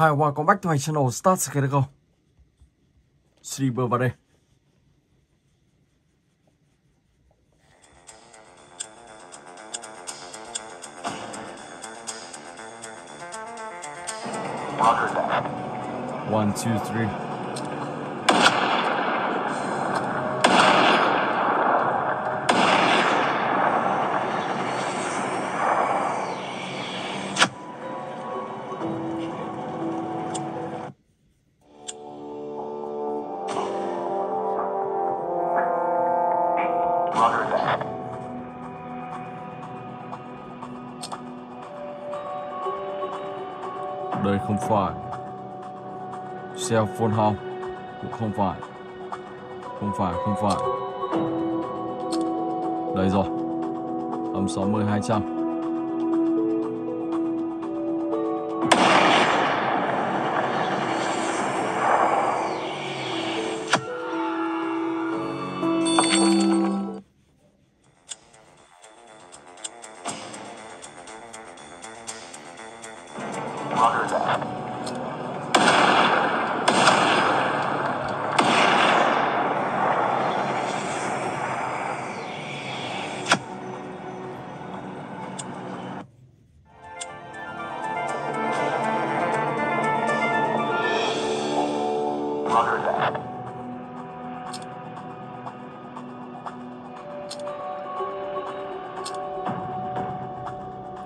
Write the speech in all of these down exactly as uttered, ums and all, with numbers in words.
Hi, welcome back to my channel. Start Sidakos. Sleeper vào đây. One, two, three. Đây không phải cell phone house, cũng không phải, không phải, không phải. Đây rồi, âm sáu mươi hai trăm.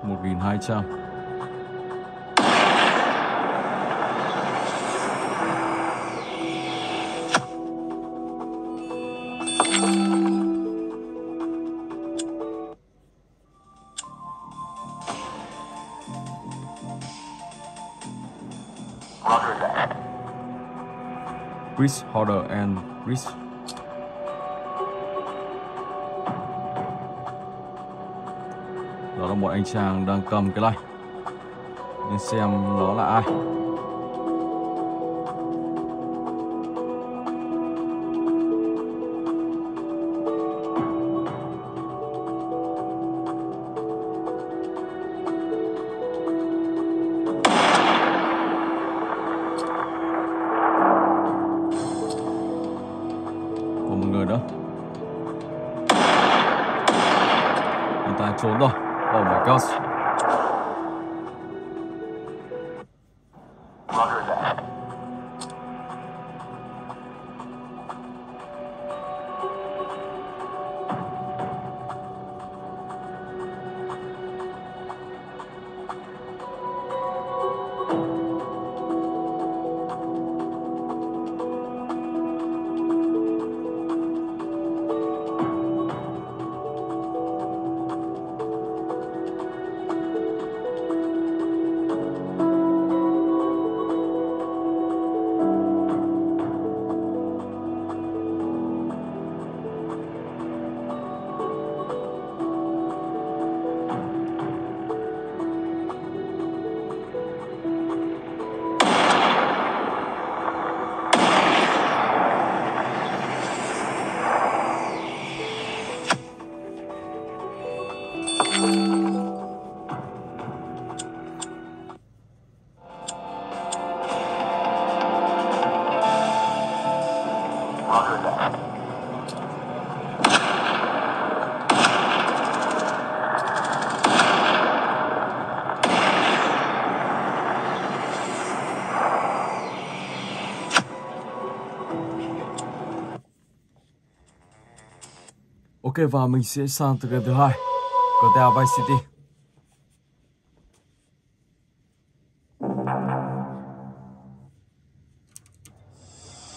một nghìn hai trăm. Risk holder and risk. Đó là một anh chàng đang cầm cái này, nên xem nó là ai. Còn một người nữa, anh ta trốn rồi. Oh my gosh. Roger that. Ok, và mình sẽ sang từ game thứ hai, Grand Theft Auto.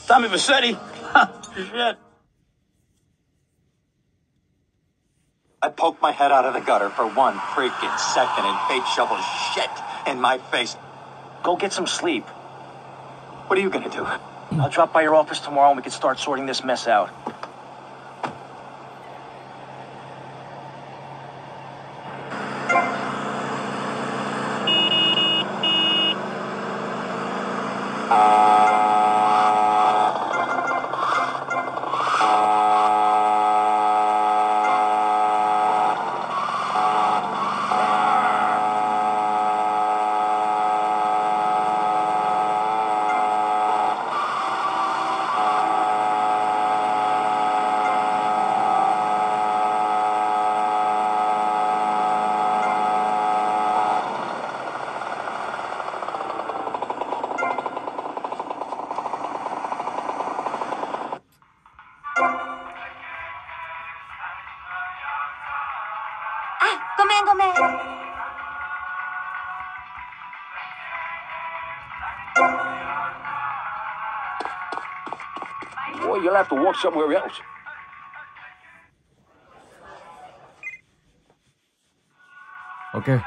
Tommy Vercetti. I poked my head out of the gutter for one freaking second and fate shoveled shit in my face. Go get some sleep. What are you gonna do? I'll drop by your office tomorrow and we can start sorting this mess out. Boy, you'll have to walk somewhere else. Okay.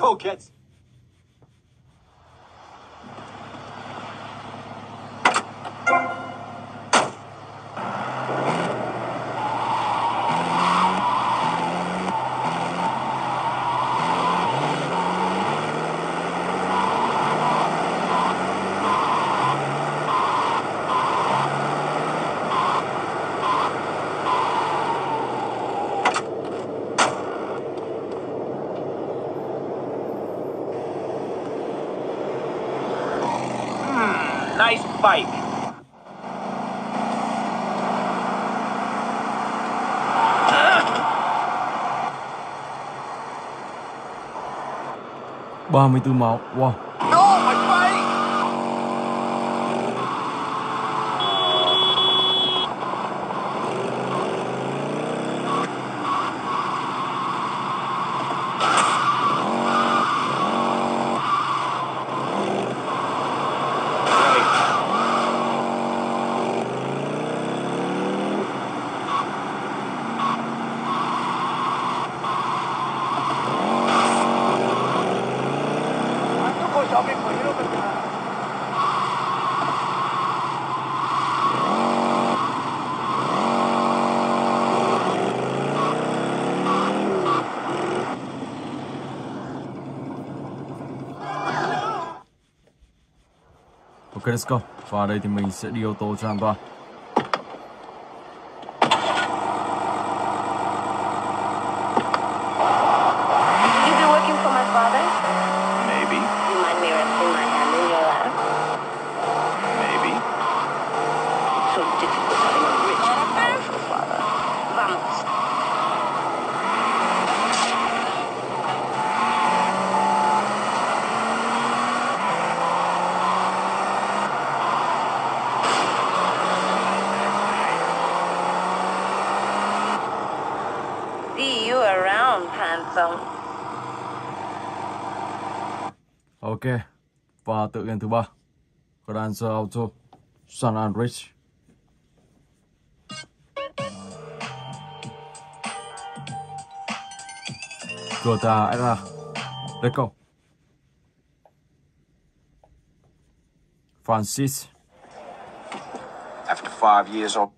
Go, kids. Bike. ba mươi tư máu. Wow. Ok, let's go. Và đây thì mình sẽ đi ô tô cho an toàn. Ok, và tựa game thứ ba, Grand Theft Auto, San Andreas. Cửa ta ra, let's go. Francis. After five years old.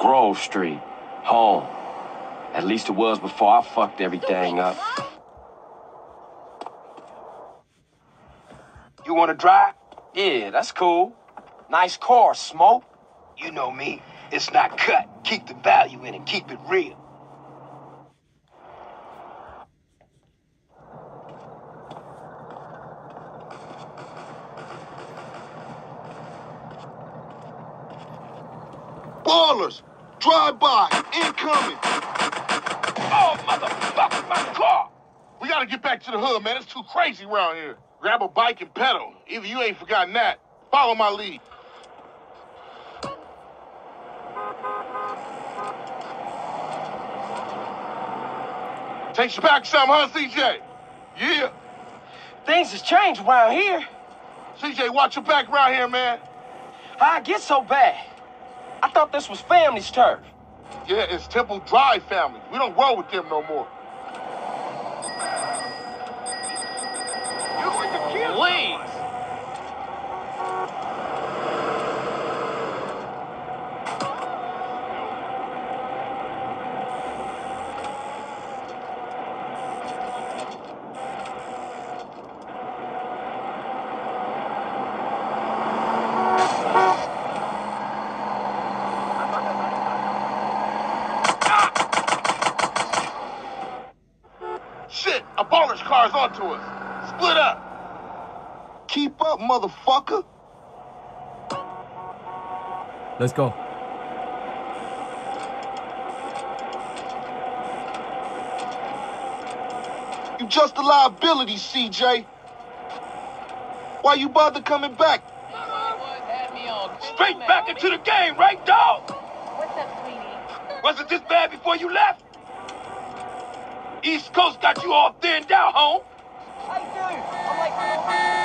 Grove Street, home. At least it was before I fucked everything up. You want to drive? Yeah, that's cool. Nice car, Smoke. You know me. It's not cut. Keep the value in it. Keep it real. Ballers! Drive by! Incoming! Oh, motherfucker, my car! We gotta get back to the hood, man. It's too crazy around here. Grab a bike and pedal. Even you ain't forgotten that. Follow my lead. Takes you back some, huh, C J? Yeah. Things has changed around here. C J, watch your back around here, man. How'd it get so bad? I thought this was family's turf. Yeah, it's Temple Drive family. We don't roll with them no more. You were the kid. Please. Onto us. Split up. Keep up, motherfucker. Let's go. You just a liability, C J. Why you bother coming back? Straight back into the game, right, dog? What's up, sweetie? Was it this bad before you left? East Coast got you all thinned out, home. I do. I'm like,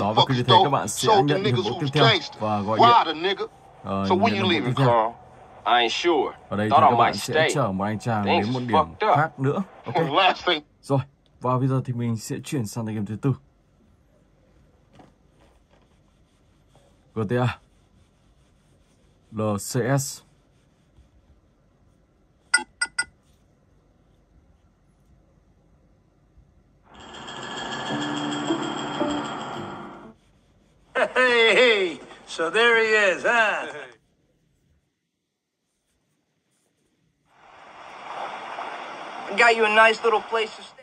nói với quý vị thấy các bạn sẽ nhận nhiệm vụ tiếp theo và gọi điện. Ờ, so when you leaving, Carl? I ain't sure. Ở đây thì các bạn sẽ chở một anh chàng đến một điểm khác nữa. Okay. Rồi, và bây giờ thì mình sẽ chuyển sang game thứ tư. giê tê a lờ xê ét. So there he is, huh? I got you a nice little place to stay.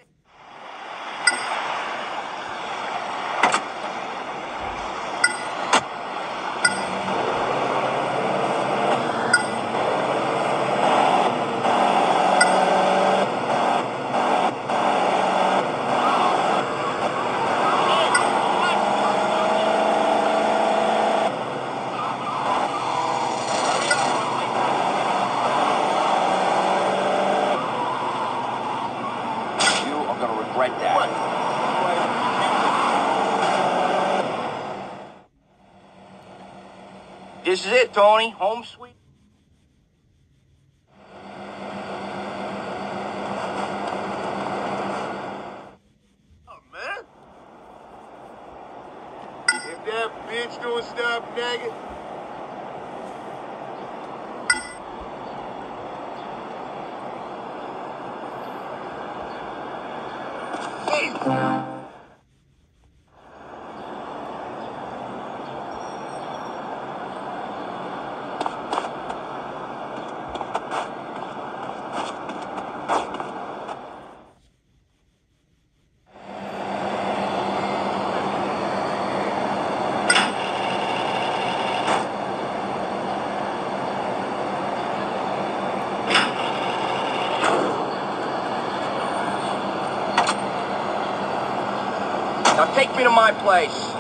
This is it, Tony. Home sweet. Oh, man. If that bitch don't stop nagging. Now take me to my place.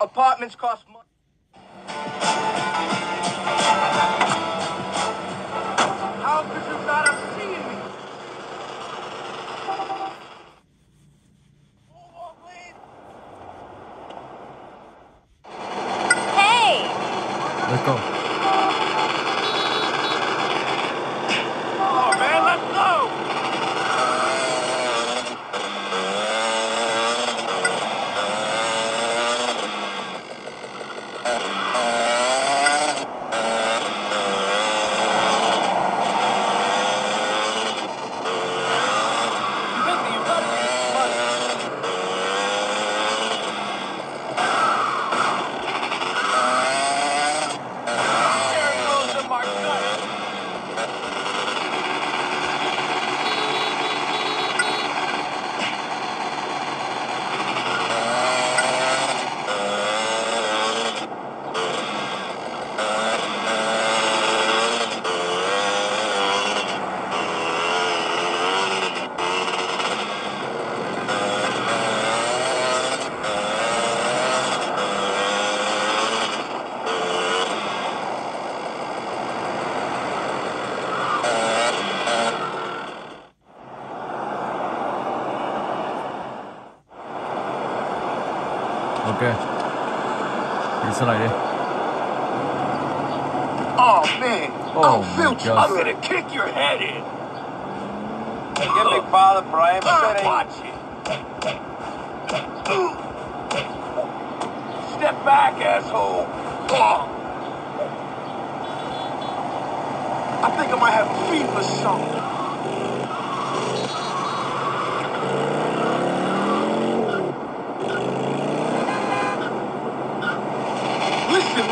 Apartments cost money. How could you not have seen me? Hey! Let's go. Oh man, let's go! Okay. It's an idea. Oh man, oh, I feel you. I'm gonna kick your head in. Hey, give me father, Brian. Uh, watch it. Uh, Step back, asshole. Uh, I think I might have a fever something.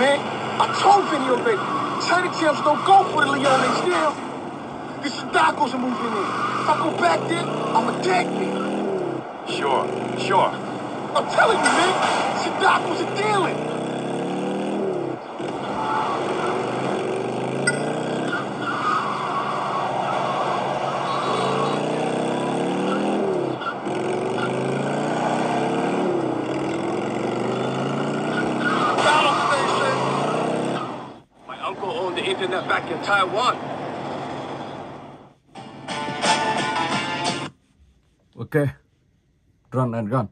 Man, I told Vinny already. China champs don't go for the Leone's deal. These Sidakos are moving in. If I go back there, I'ma tag me. Sure, sure. I'm telling you, man, Sidakos are dealing. Back in Taiwan. Okay. Run and gun.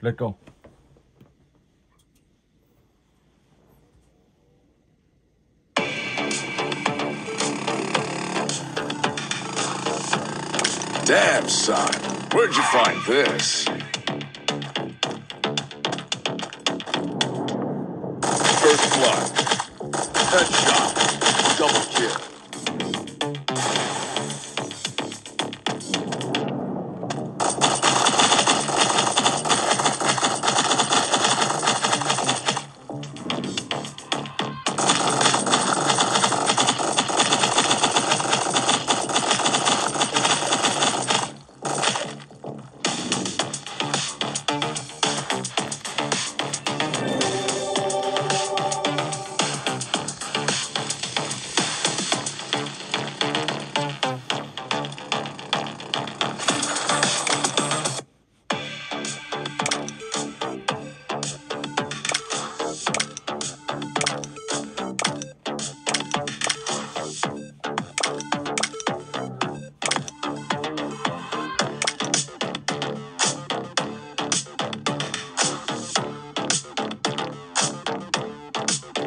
Let's go. Damn, son. Where'd you find this? First blood. Headshot. Double kill.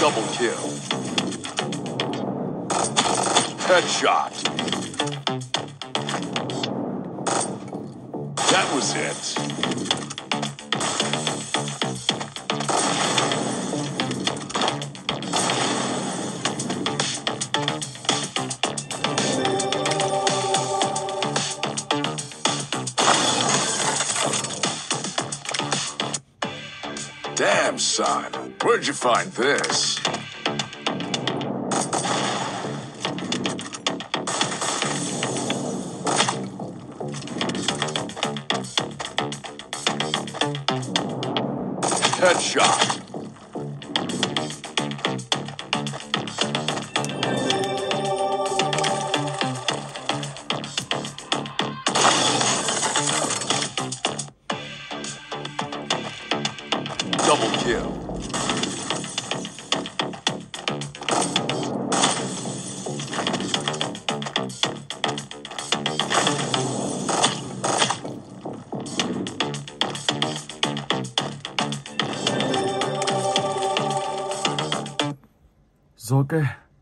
Double kill. Headshot. That was it. Damn, son. Where'd you find this? Headshot. Double kill. Ok,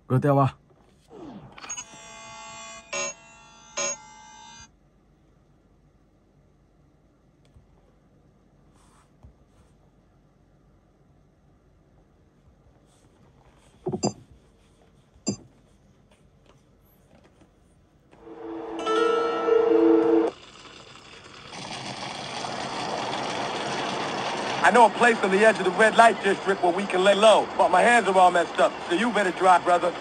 go theo à. I know a place on the edge of the red light district where we can lay low, but my hands are all messed up, so you better drive, brother.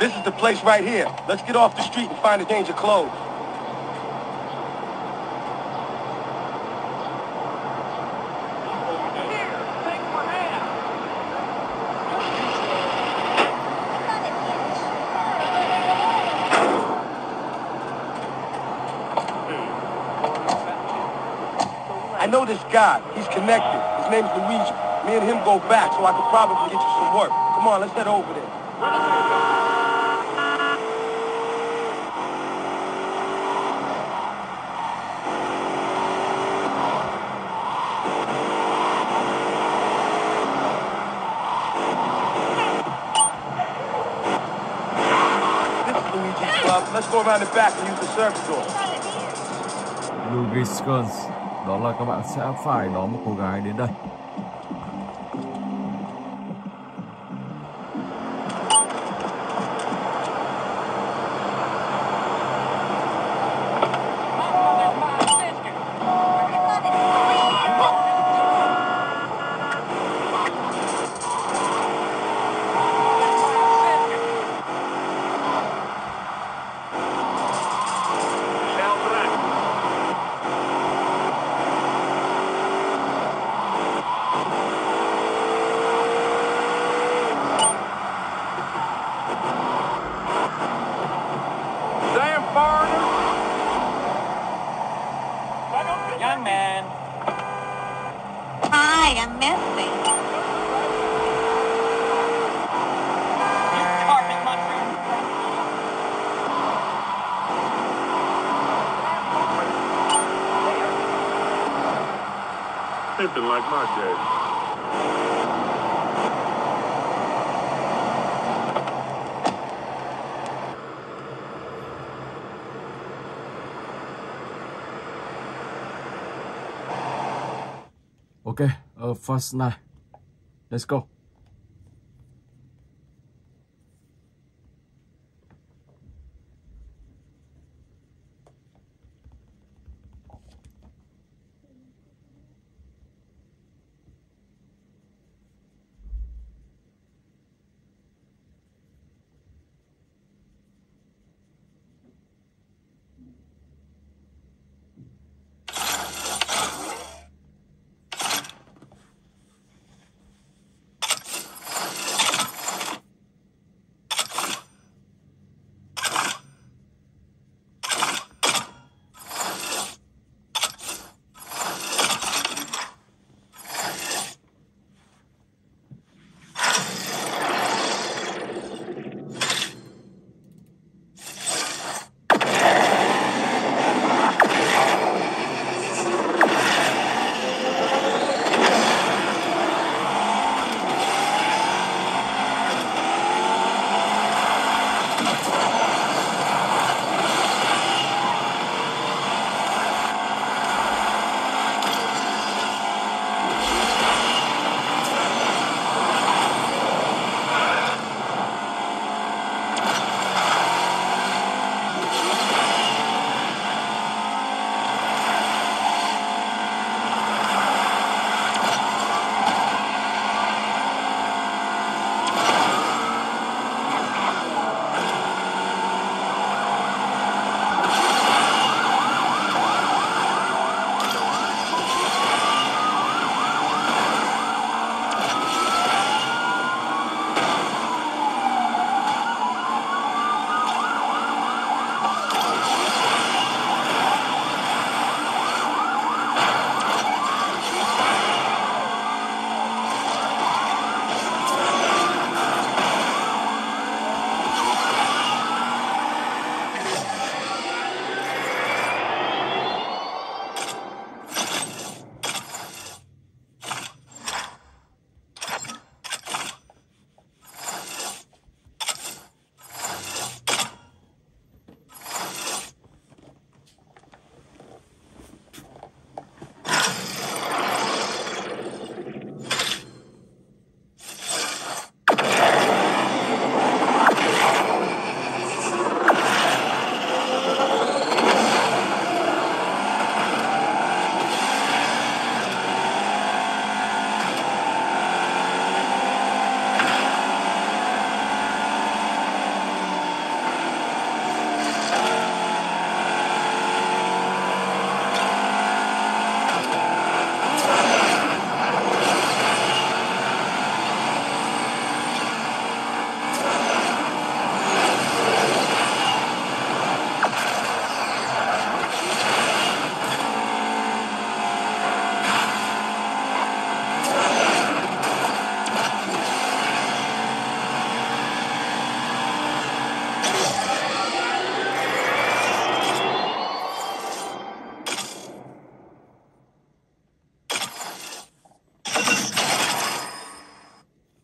This is the place right here. Let's get off the street and find a change of clothes. I know this guy. He's connected. His name's Luigi. Me and him go back, so I could probably get you some work. Come on, let's head over there. Let's go around the back and use the service door. Luigi Skirts, đó là các bạn sẽ phải đón một cô gái đến đây. I am missing. You carpet mushroom. It's been like my day. Okay, uh, first night. Let's go.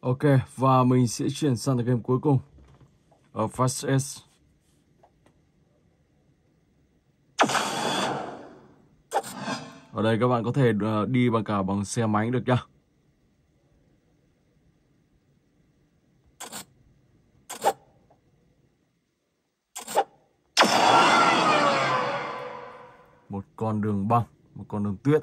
Ok, và mình sẽ chuyển sang game cuối cùng ở Fast S. Ở đây các bạn có thể đi bằng cả bằng xe máy được nhá. Một con đường băng, một con đường tuyết.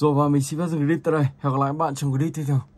Rồi và mình xin phép dừng clip tại đây. Hẹn gặp lại các bạn trong clip tiếp theo.